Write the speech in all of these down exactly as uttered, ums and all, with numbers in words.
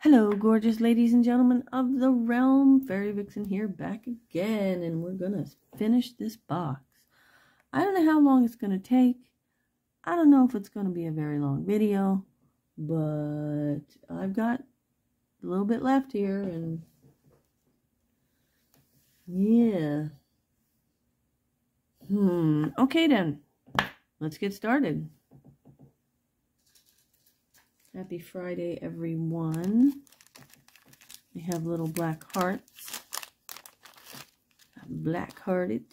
Hello gorgeous ladies and gentlemen of the realm, Fairy Vixen here back again, and we're gonna finish this box. I don't know how long it's gonna take. I don't know if it's gonna be a very long video, but I've got a little bit left here, and yeah. Hmm. Okay then, let's get started. Happy Friday, everyone. We have little black hearts. I'm black-hearted.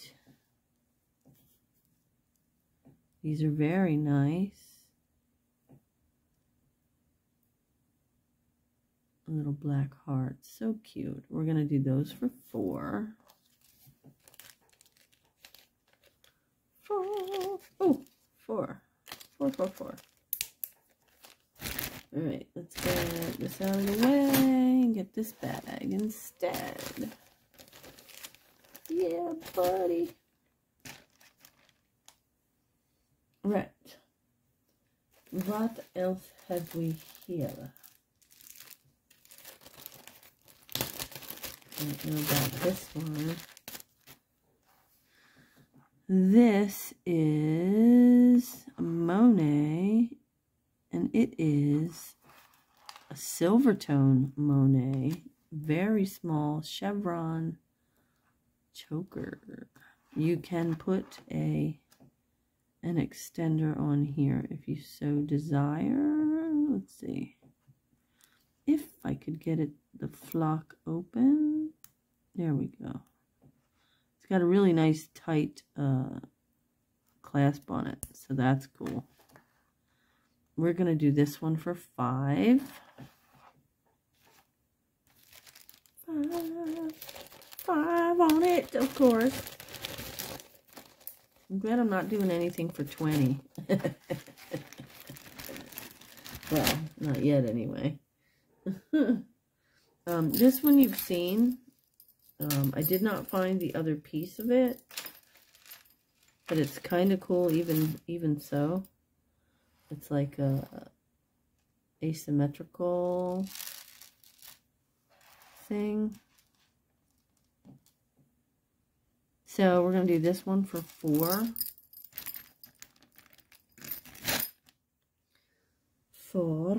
These are very nice. Little black hearts, so cute. We're gonna do those for four. Four. Oh, four. Four, four, four. All right, let's get this out of the way and get this bag instead. Yeah, buddy. Right. What else have we here? I don't know about this one. This is a Monet. And it is a silver tone Monet, very small chevron choker. You can put a an extender on here if you so desire. Let's see if I could get it the flock open. There we go. It's got a really nice tight uh, clasp on it, so that's cool. We're going to do this one for five. Five. Five on it, of course. I'm glad I'm not doing anything for twenty. Well, not yet anyway. um, this one you've seen. Um, I did not find the other piece of it. But it's kind of cool even, even so. It's like a asymmetrical thing. So we're going to do this one for four. Four.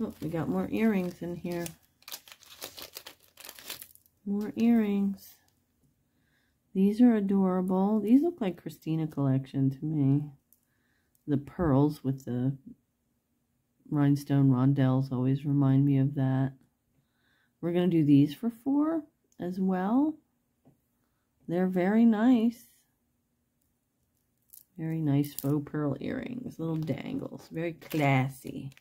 Oh, we got more earrings in here. More earrings. These are adorable. These look like Christina collection to me. The pearls with the rhinestone rondelles always remind me of that. We're going to do these for four as well. They're very nice. Very nice faux pearl earrings. Little dangles. Very classy.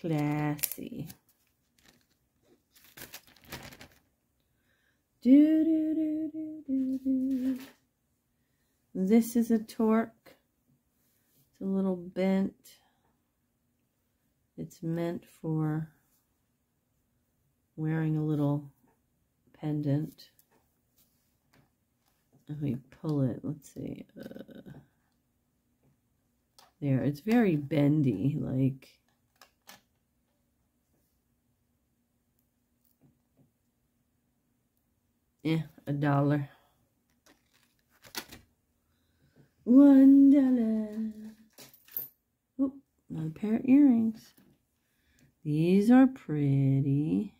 Classy. Do, do, do, do, do, do. This is a torque. It's a little bent. It's meant for wearing a little pendant. If we pull it, let's see. Uh, there, it's very bendy, like. Yeah, a dollar. One dollar. Oh, another pair of earrings. These are pretty.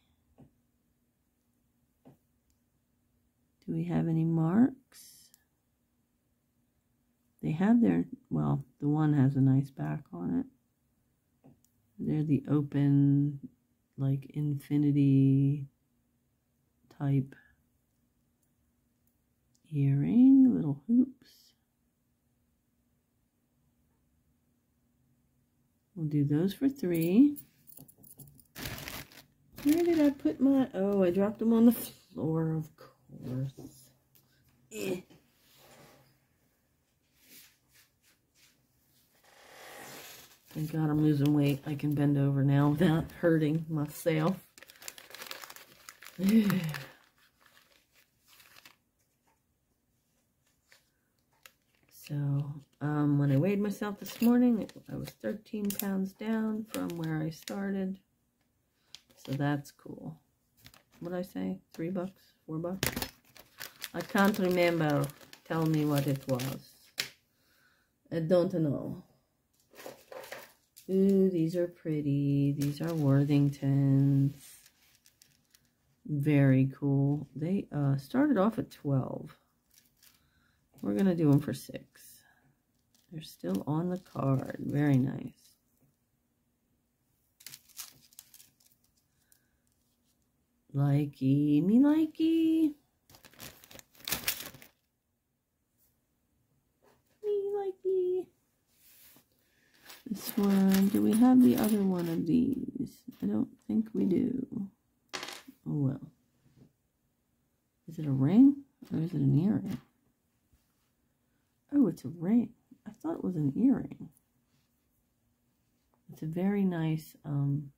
Do we have any marks? They have their, well, the one has a nice back on it. They're the open, like, infinity type. Earring, little hoops. We'll do those for three. Where did I put my, oh, I dropped them on the floor, of course. Eh. Thank God I'm losing weight. I can bend over now without hurting myself. myself this morning. I was thirteen pounds down from where I started. So that's cool. What did I say? Three bucks? Four bucks? I can't remember. Tell me what it was. I don't know. Ooh, these are pretty. These are Worthingtons. Very cool. They uh, started off at twelve. We're going to do them for six. They're still on the card. Very nice. Likey, me likey. Me likey. This one. Do we have the other one of these? I don't think we do. Oh, well. Is it a ring or is it an earring? Oh, it's a ring. I thought it was an earring. It's a very nice um,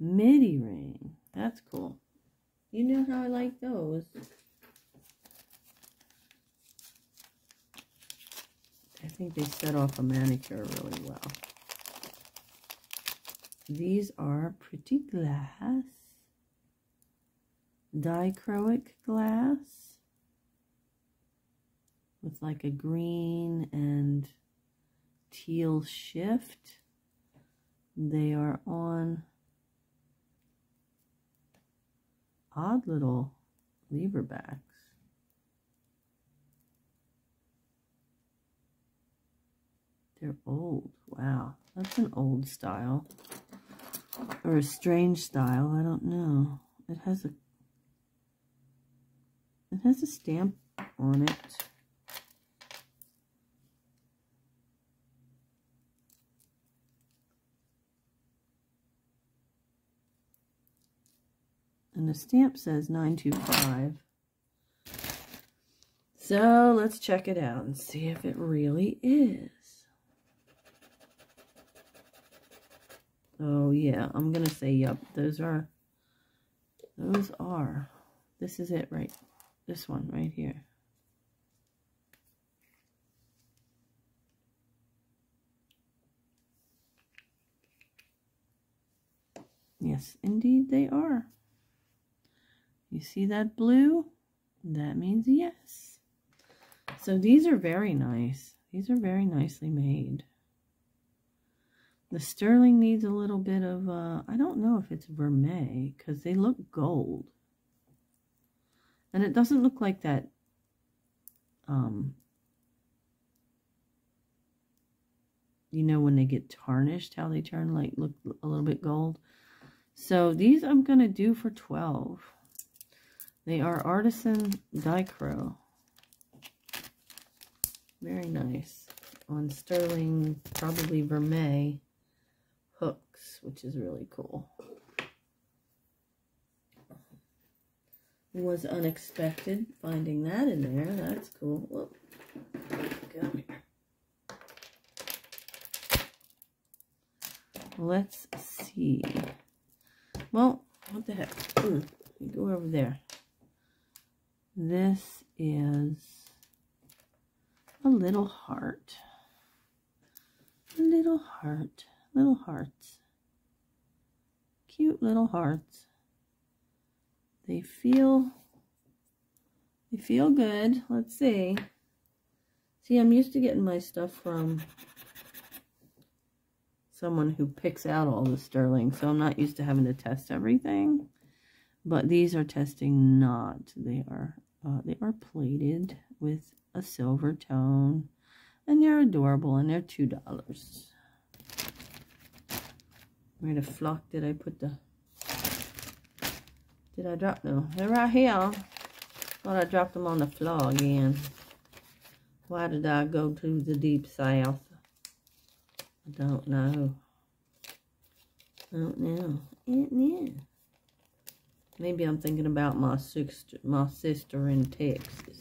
midi ring. That's cool. You know how I like those. I think they set off a manicure really well. These are pretty glass. Dichroic glass. With like a green and teal shift. They are on odd little lever backs. They're old. Wow, that's an old style. Or a strange style, I don't know. It has a it has a stamp on it. And the stamp says nine two five. So let's check it out and see if it really is. Oh yeah, I'm gonna say yep. Those are those are. This is it, right? This one right here. Yes, indeed they are. You see that blue? That means yes. So these are very nice. These are very nicely made. The sterling needs a little bit of, uh, I don't know if it's vermeil, because they look gold. And it doesn't look like that, um, you know, when they get tarnished, how they turn, like, look a little bit gold. So these I'm going to do for twelve. They are artisan dichro. Very nice. On sterling, probably vermeil hooks, which is really cool. It was unexpected finding that in there. That's cool. Whoop. Come here. Let's see. Well, what the heck? Mm, you go over there. This is a little heart, a little heart, little hearts, cute little hearts. They feel, they feel good. Let's see. See, I'm used to getting my stuff from someone who picks out all the sterling, so I'm not used to having to test everything. But these are testing not. They are uh, they are plated with a silver tone, and they're adorable, and they're two dollars. Where the flock did I put the? Did I drop them? They're right here. Thought I dropped them on the floor again. Why did I go to the deep south? I don't know. I don't know. I don't know. Maybe I'm thinking about my sister, my sister in Texas.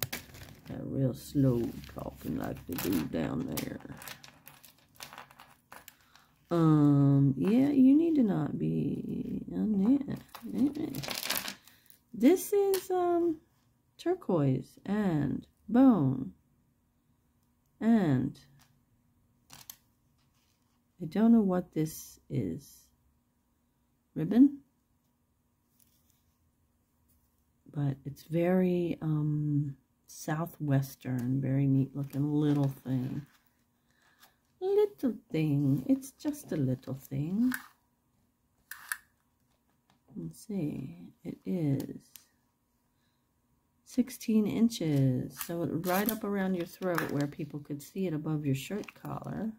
That real slow talking like the dude down there. Um, yeah, you need to not be on that. This is um turquoise and bone And I don't know what this is. Ribbon? But it's very um, southwestern, very neat looking little thing. Little thing. It's just a little thing. Let's see. It is sixteen inches. So right up around your throat where people could see it above your shirt collar.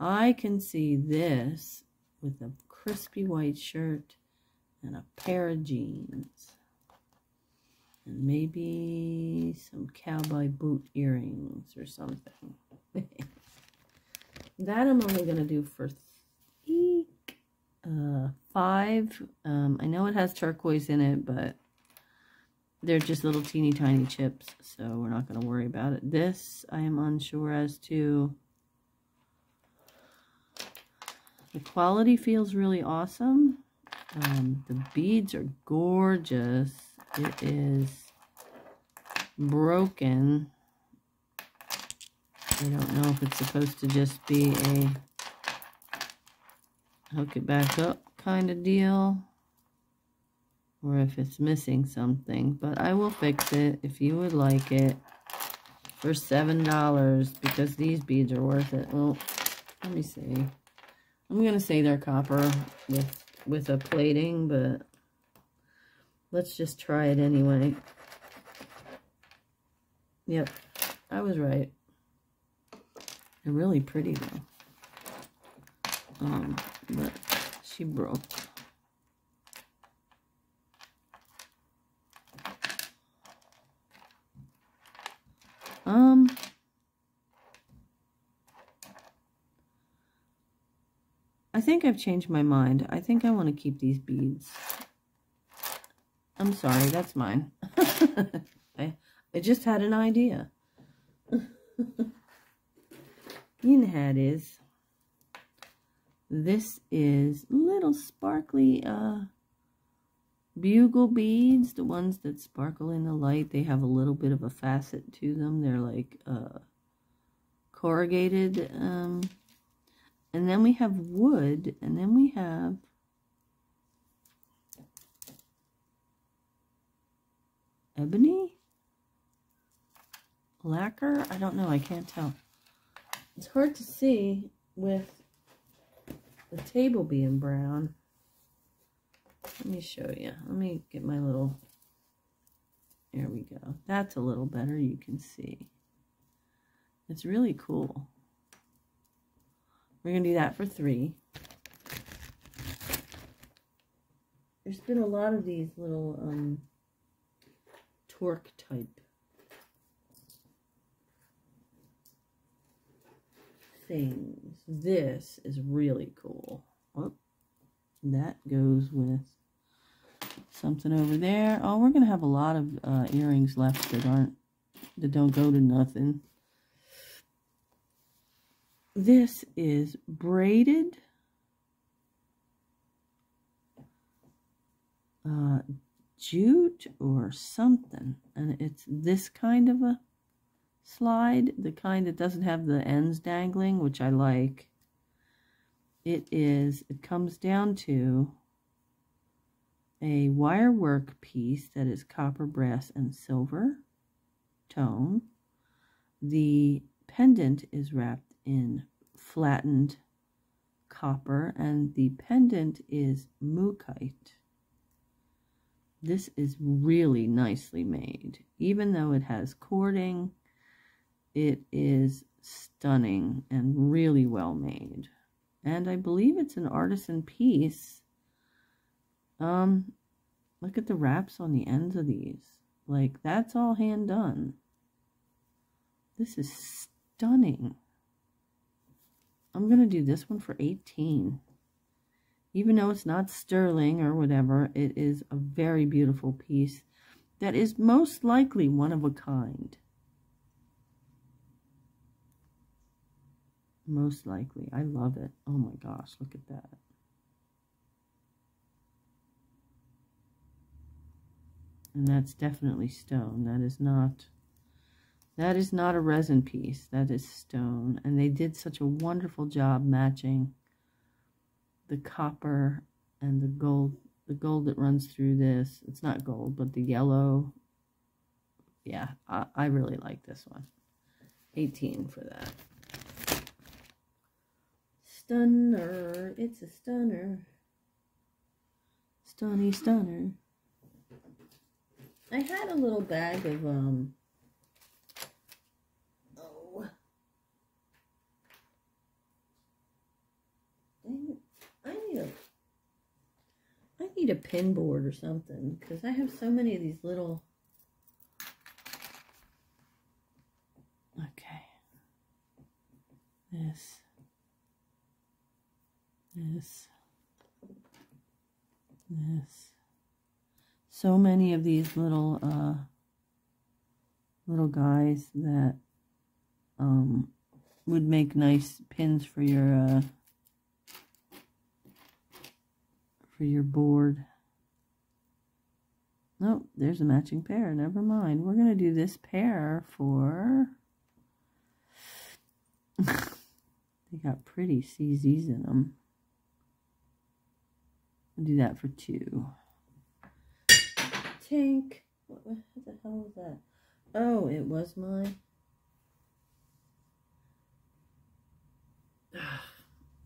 I can see this with a crispy white shirt and a pair of jeans. And maybe some cowboy boot earrings or something. That I'm only going to do for eek, uh, five. Um, I know it has turquoise in it, but they're just little teeny tiny chips, so we're not going to worry about it. This I am unsure as to. The quality feels really awesome. Um, the beads are gorgeous. It is broken. I don't know if it's supposed to just be a hook it back up kind of deal, or if it's missing something, but I will fix it if you would like it for seven dollars, because these beads are worth it. Well, let me see. I'm going to say they're copper with, with a plating, but let's just try it anyway. Yep, I was right. They're really pretty though. Um, but she broke. Um, I think I've changed my mind. I think I want to keep these beads. I'm sorry, that's mine. I, I just had an idea. You know how it is. This is little sparkly uh, bugle beads, the ones that sparkle in the light. They have a little bit of a facet to them. They're like uh, corrugated. Um, and then we have wood, and then we have ebony? Lacquer? I don't know. I can't tell. It's hard to see with the table being brown. Let me show you. Let me get my little... There we go. That's a little better. You can see. It's really cool. We're going to do that for three. There's been a lot of these little... um. Cork type things. This is really cool. Oh, that goes with something over there. Oh, we're gonna have a lot of uh, earrings left that aren't that don't go to nothing. This is braided. Uh, jute or something, and it's this kind of a slide, the kind that doesn't have the ends dangling, which I like. It is, it comes down to a wire work piece that is copper, brass, and silver tone. The pendant is wrapped in flattened copper, and the pendant is mukite. This is really nicely made. Even though it has cording, it is stunning and really well made. And I believe it's an artisan piece. Um, look at the wraps on the ends of these. Like, that's all hand done. This is stunning. I'm going to do this one for eighteen dollars. Even though it's not sterling or whatever, it is a very beautiful piece that is most likely one of a kind. Most likely. I love it. Oh my gosh, look at that. And that's definitely stone. That is not That is not a resin piece, that is stone. And they did such a wonderful job matching the copper and the gold, the gold that runs through this. It's not gold, but the yellow. Yeah, I, I really like this one. eighteen for that. Stunner, it's a stunner. Stunny stunner. I had a little bag of, um, oh, I need a, I need a pin board or something, because I have so many of these little, okay, this, this, this. So many of these little uh, little guys that um, would make nice pins for your uh, for your board. Nope, there's a matching pair. Never mind. We're gonna do this pair for. They got pretty C Zs in them. I'll do that for two. Tank. What, what the hell was that? Oh, it was my.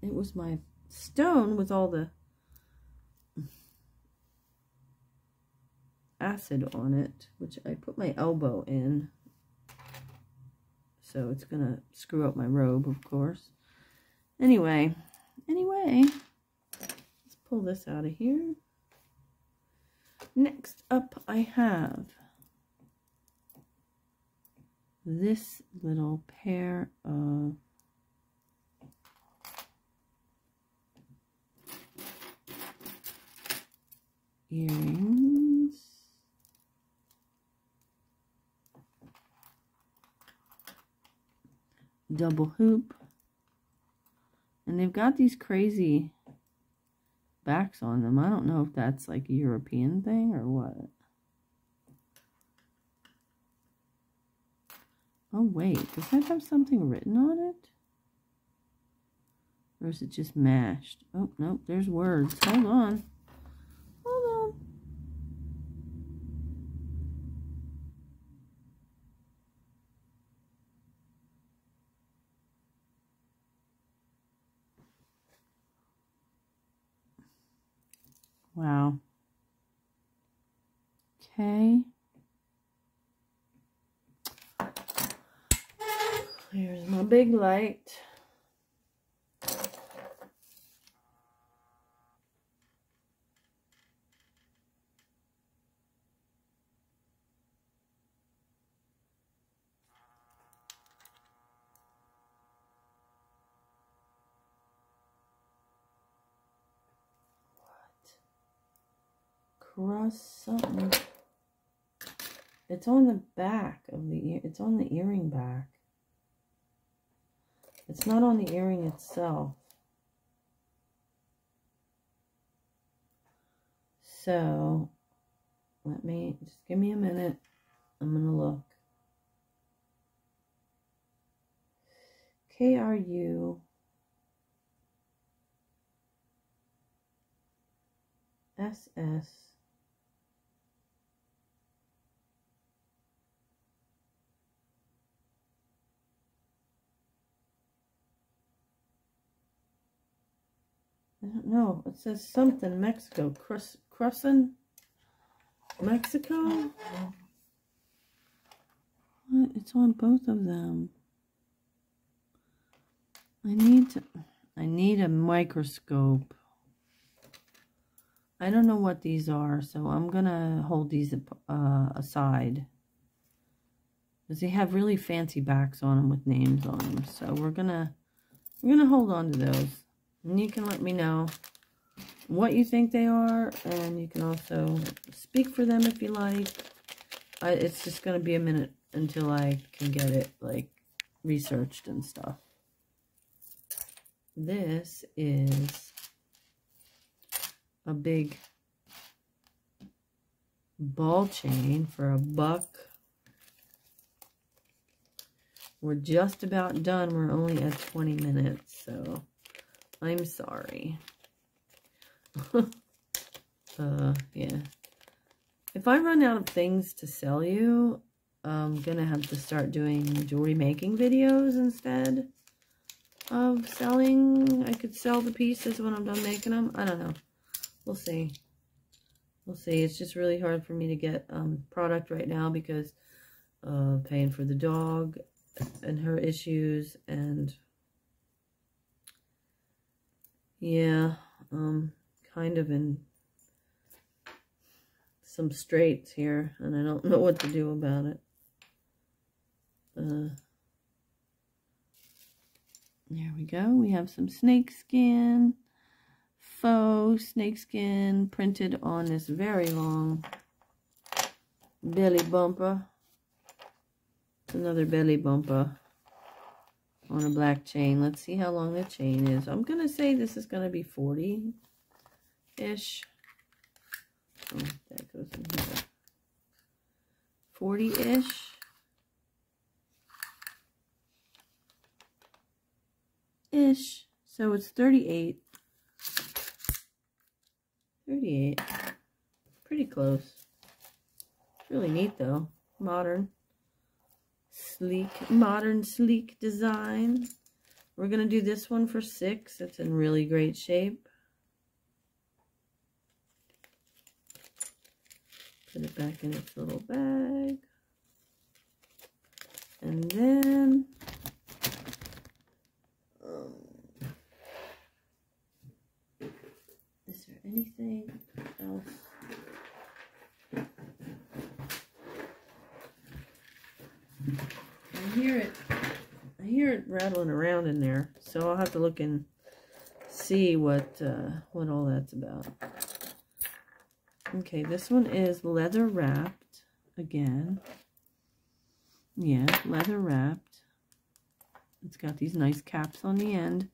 It was my stone with all the acid on it, which I put my elbow in. So it's gonna screw up my robe, of course. Anyway, anyway, let's pull this out of here. Next up, I have this little pair of earrings. Double hoop. And they've got these crazy backs on them. I don't know if that's like a European thing or what. Oh wait, does that have something written on it? Or is it just mashed? Oh, nope, there's words. Hold on. Hold on. Wow. Okay. Here's my big light. Cross something. It's on the back of the ear. It's on the earring back. It's not on the earring itself. So let me just give me a minute. I'm gonna look. K R U S S I don't know. It says something Mexico. Crus Crusin? Mexico? What? It's on both of them. I need to... I need a microscope. I don't know what these are, so I'm going to hold these uh, aside. Because they have really fancy backs on them with names on them. So we're going to... We're going to hold on to those. And you can let me know what you think they are, and you can also speak for them if you like. I, it's just going to be a minute until I can get it, like, researched and stuff. This is a big ball chain for a buck. We're just about done. We're only at twenty minutes, so I'm sorry. uh, yeah. If I run out of things to sell you, I'm gonna have to start doing jewelry making videos instead of selling. I could sell the pieces when I'm done making them. I don't know. We'll see. We'll see. It's just really hard for me to get um, product right now because uh, paying for the dog and her issues, and yeah, um, kind of in some straits here, and I don't know what to do about it. Uh, there we go. We have some snakeskin, faux snakeskin printed on this very long belly bumper. Another belly bumper on a black chain. Let's see how long the chain is. I'm gonna say this is gonna be forty-ish. Oh, that goes in here. forty-ish. Ish. So it's thirty-eight. thirty-eight. Pretty close. It's really neat though. Modern. Sleek, modern sleek design. We're gonna do this one for six. It's in really great shape. Put it back in its little bag, and then um, is there anything else? I hear it, I hear it rattling around in there, so I'll have to look and see what uh, what all that's about. Okay, this one is leather wrapped again. Yeah, leather wrapped. It's got these nice caps on the end.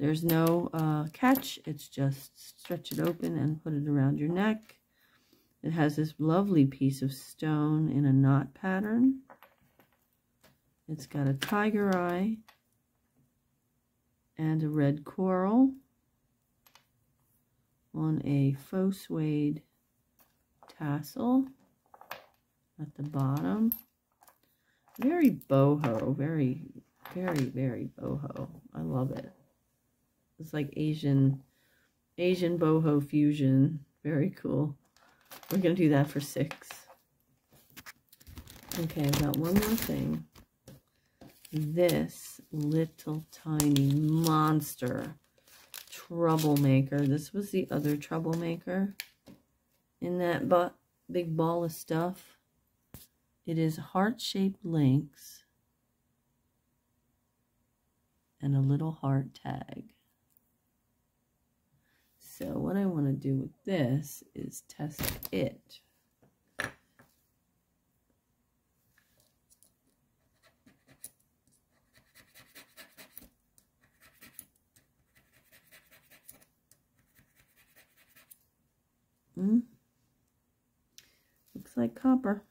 There's no uh, catch. It's just stretch it open and put it around your neck. It has this lovely piece of stone in a knot pattern. It's got a tiger eye and a red coral on a faux suede tassel at the bottom. Very boho, very, very, very boho. I love it. It's like Asian, Asian boho fusion. Very cool. We're going to do that for six. Okay, I've got one more thing. This little tiny monster troublemaker. This was the other troublemaker in that but big ball of stuff. It is heart-shaped links and a little heart tag. So what I want to do with this is test it. Mm. Looks like copper,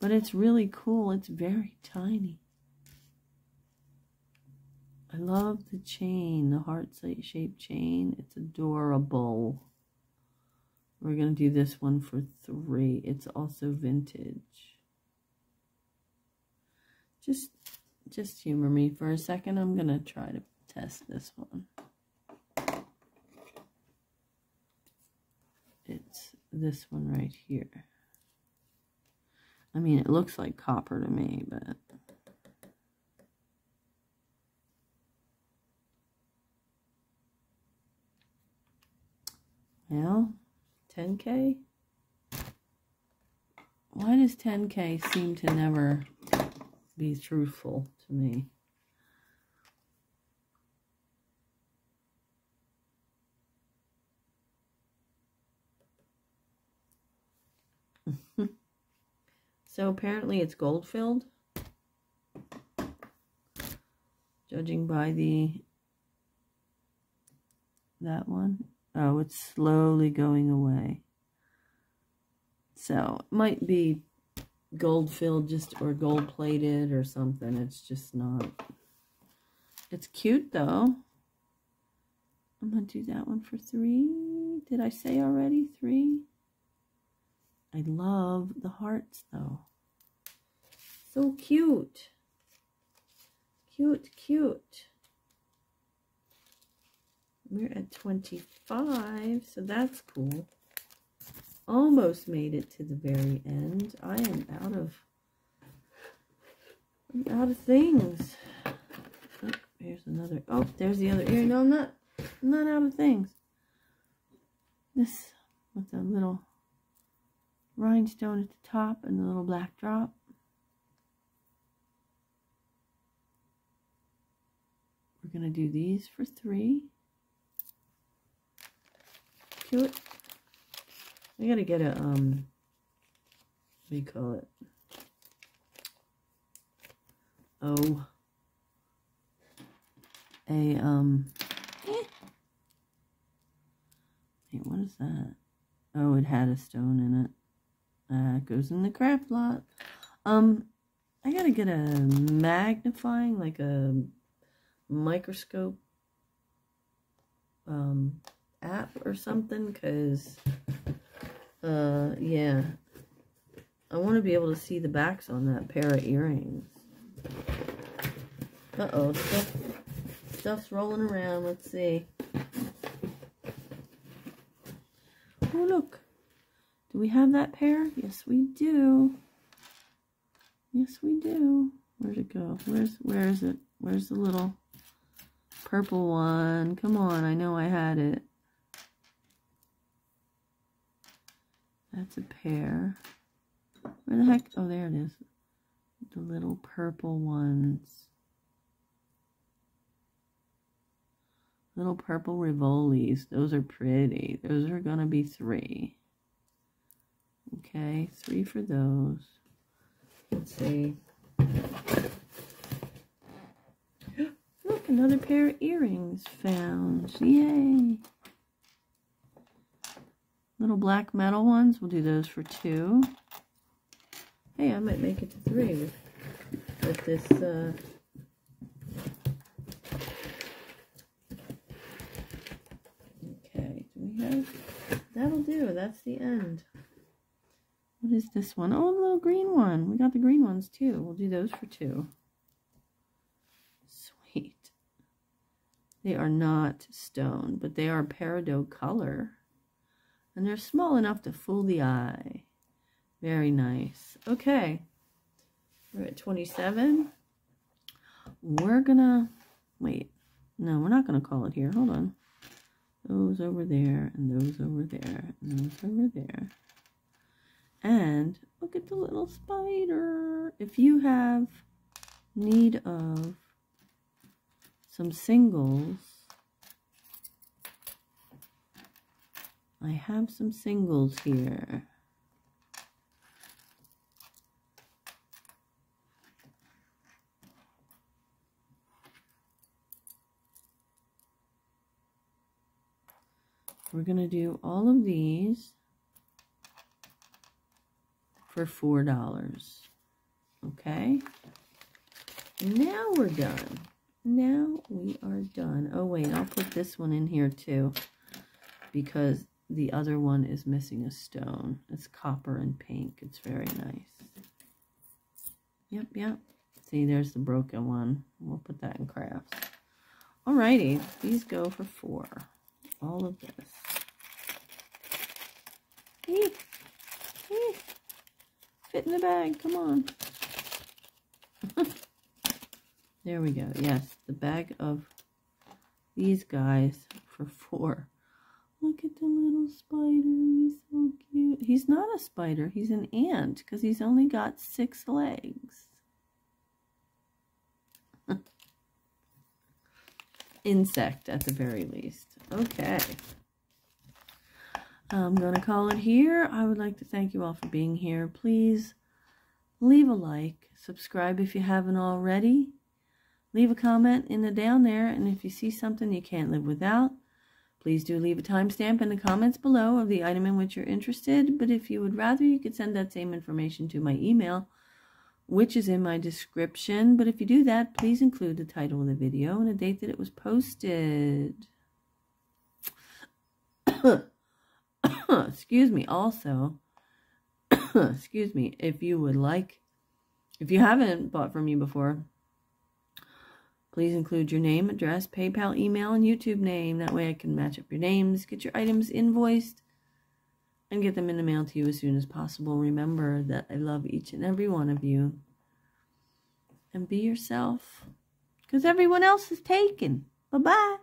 but it's really cool. It's very tiny. I love the chain, the heart-shaped chain. It's adorable. We're gonna do this one for three. It's also vintage. Just, just humor me for a second. I'm gonna try to test this one. It's this one right here. I mean, it looks like copper to me, but well, ten K? Why does ten K seem to never be truthful to me? So apparently it's gold filled, judging by the that one. Oh, it's slowly going away. So it might be gold filled just or gold plated or something. It's just not. It's cute though. I'm gonna do that one for three. Did I say already three? I love the hearts though. So cute. Cute, cute. We're at twenty-five, so that's cool. Almost made it to the very end. I am out of I'm out of things. Oh, here's another. Oh, there's the other ear. No, I'm not I'm not out of things. This with the little rhinestone at the top and the little black drop. We're gonna do these for three. Cute. I gotta get a, um, what do you call it? Oh. A, um, eh. Wait, what is that? Oh, it had a stone in it. Uh, it goes in the craft lot. Um, I gotta get a magnifying, like a microscope, um, app or something, because... Uh, yeah. I want to be able to see the backs on that pair of earrings. Uh-oh. Stuff, stuff's rolling around. Let's see. Oh, look. Do we have that pair? Yes, we do. Yes, we do. Where'd it go? Where's, where is it? Where's the little purple one? Come on. I know I had it. That's a pair. Where the heck? Oh, there it is. The little purple ones. Little purple rivolis. Those are pretty. Those are going to be three. Okay, three for those. Let's see. Look, another pair of earrings found. Yay! Little black metal ones, we'll do those for two. Hey, I might make it to three with, with this uh, okay, do we have, that'll do, that's the end. What is this one? Oh, the little green one. We got the green ones too. We'll do those for two. Sweet. They are not stone, but they are peridot color. And they're small enough to fool the eye. Very nice. Okay. We're at twenty-seven. We're gonna... Wait. No, we're not gonna call it here. Hold on. Those over there, and those over there, and those over there. And look at the little spider. If you have need of some singles... I have some singles here. We're going to do all of these for four dollars. Okay? Now we're done. Now we are done. Oh, wait, I'll put this one in here too, because the other one is missing a stone. It's copper and pink. It's very nice. Yep, yep. See, there's the broken one. We'll put that in crafts. Alrighty, these go for four. All of this. Eek. Eek. Fit in the bag. Come on. There we go. Yes, the bag of these guys for four. Look at the little spider, he's so cute. He's not a spider, he's an ant, because he's only got six legs. Insect, at the very least. Okay. I'm going to call it here. I would like to thank you all for being here. Please leave a like, subscribe if you haven't already. Leave a comment in the down there, and if you see something you can't live without, Please do leave a timestamp in the comments below of the item in which you're interested, but if you would rather, you could send that same information to my email, which is in my description. But if you do that, please include the title of the video and the date that it was posted. Excuse me. Also, excuse me, if you would like, if you haven't bought from me before, please include your name, address, PayPal, email, and YouTube name. That way I can match up your names, get your items invoiced, and get them in the mail to you as soon as possible. Remember that I love each and every one of you. And be yourself, because everyone else is taken. Bye-bye.